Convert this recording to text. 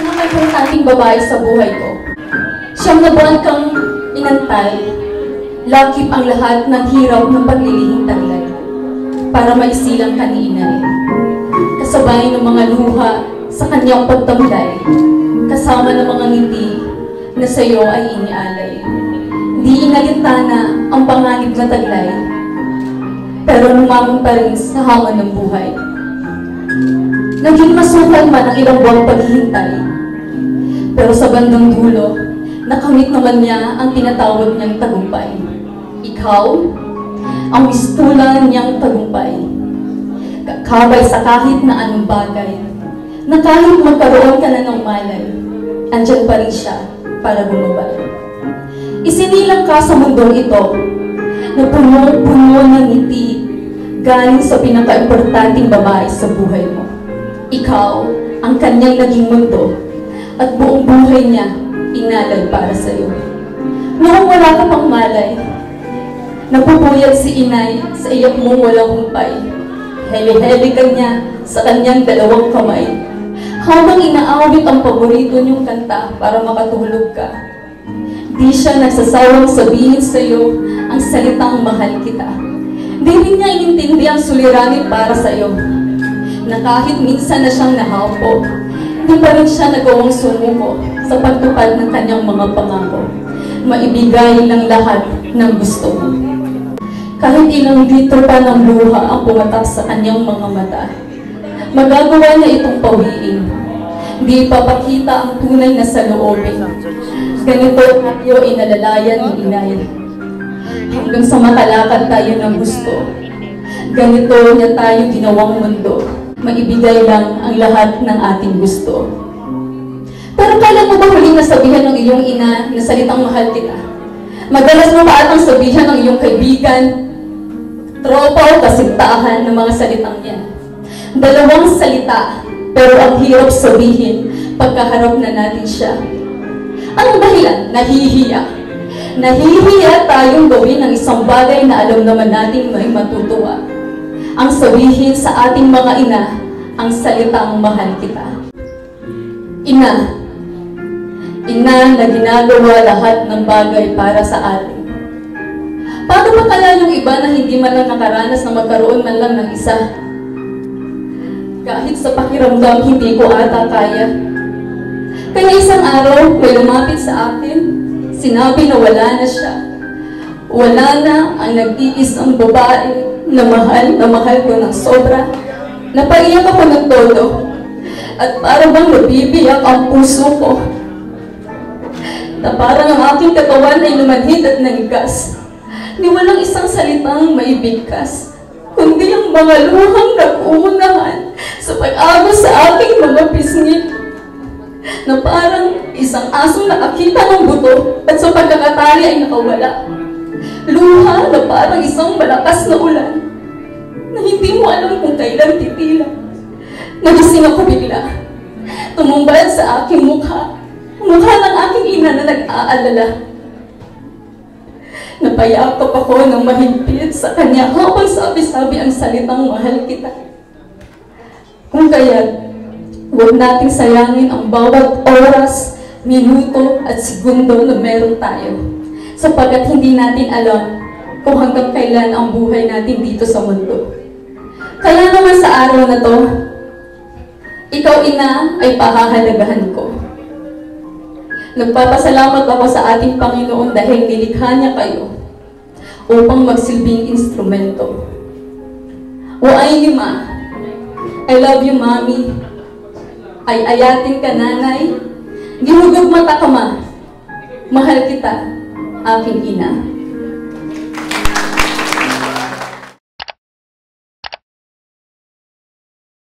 pinakaimportanteng babae sa buhay ko. Siyang nabuhat kang inantay, lakip ang lahat ng hirap ng paglilihing taglay para maisilang kaninay. Kasabay ng mga luha sa kanyang pagtamlay, kasama ng mga ngiti na sa iyo ay inialay. Di inalintana ang panganib na taglay, pero lumamon pa rin sa hangon ng buhay. Naging masukal man ang ilang buwang paghihintay, pero sa bandang dulo, nakamit naman niya ang tinatawag niyang tagumpay. Ikaw, ang mistulan niyang tagumpay. Kakabay sa kahit na anong bagay, na kahit magkaroon ka na ng malay, andyan pa rin siya para bumabay. Isinilang ka sa mundong ito, na puno-puno ng ngiti galing sa pinaka-importanting babae sa buhay mo. Ikaw ang kanyang naging mundo at buong buhay niya inalay para sa iyo. Noong wala ka pang malay, napupuyat si inay sa iyak mong walang humpay. Heli-heli ka niya sa kanyang dalawang kamay. Habang inaawit ang paborito niyong kanta para makatulog ka, di siya nagsasawang sabihin sa iyo ang salitang mahal kita. Di rin niya inintindi ang suliranin para sa iyo, na kahit minsan na siyang nahapo, di pa rin siya nagawang sumuko sa pagtupad ng kanyang mga pangako. Maibigay ng lahat ng gusto mo. Kahit ilang litro pa ng luha ang pumatak sa kanyang mga mata, magagawa niya itong pawiin. Di papakita ang tunay na saloobin. Ganito tayo inalalayan ni inay. Hanggang sa makalakad tayo ng gusto, ganito niya tayo ginawang mundo. Maibigay lang ang lahat ng ating gusto. Pero kailan mo ba huling nasabihan ng iyong ina na salitang mahal kita? Madalas mo pa atang sabihan ng iyong kaibigan, tropa o kasintahan ng mga salitang yan. Dalawang salita, pero ang hirap sabihin pagkaharap na natin siya. Anong dahilan? Nahihiya. Nahihiya tayong gawin ng isang bagay na alam naman natin may matutuwa. Ang sabihin sa ating mga ina, ang salitang mahal kita. Ina. Ina na ginagawa lahat ng bagay para sa atin. Paano ba kaya yung iba na hindi man lang nakaranas na magkaroon man lang ng isa? Kahit sa pakiramdam, hindi ko ata kaya. Kaya isang araw, may lumapit sa akin, sinabi na wala na siya. Wala na ang nag-iisang babae na mahal ko ng sobra. Napaiyak ako ng todo. At para bang nabibiyak ang puso ko. Na parang ang aking katawan ay lumanhid at nanggas. Ni walang isang salitang maibigkas, kundi ang mga luhang nag-uunahan sa pag-agos sa aking mga pisngi. Na parang isang asong nakakita ng buto at sa pagkakatali ay nakawala. Luha na parang isang malakas na ulan na hindi mo alam kung kailan titila. Nagising ako bigla. Tumumbad sa aking mukha. Mukha ng aking ina na nag-aalala. Napayakap ako ng mahigpit sa kanya habang sabi-sabi ang salitang mahal kita. Kung kaya, huwag nating sayangin ang bawat oras, minuto at segundo na meron tayo. Sapagkat hindi natin alam kung hanggang kailan ang buhay natin dito sa mundo. Kaya naman sa araw na to, ikaw ina ay pahahalagahan ko. Nagpapasalamat ako sa ating Panginoon dahil nilikha niya kayo upang magsilbing instrumento. Uay ni Ma, I love you Mommy, ay ayatin ka Nanay, gihugog mata ka Ma, mahal kita. Aking ina.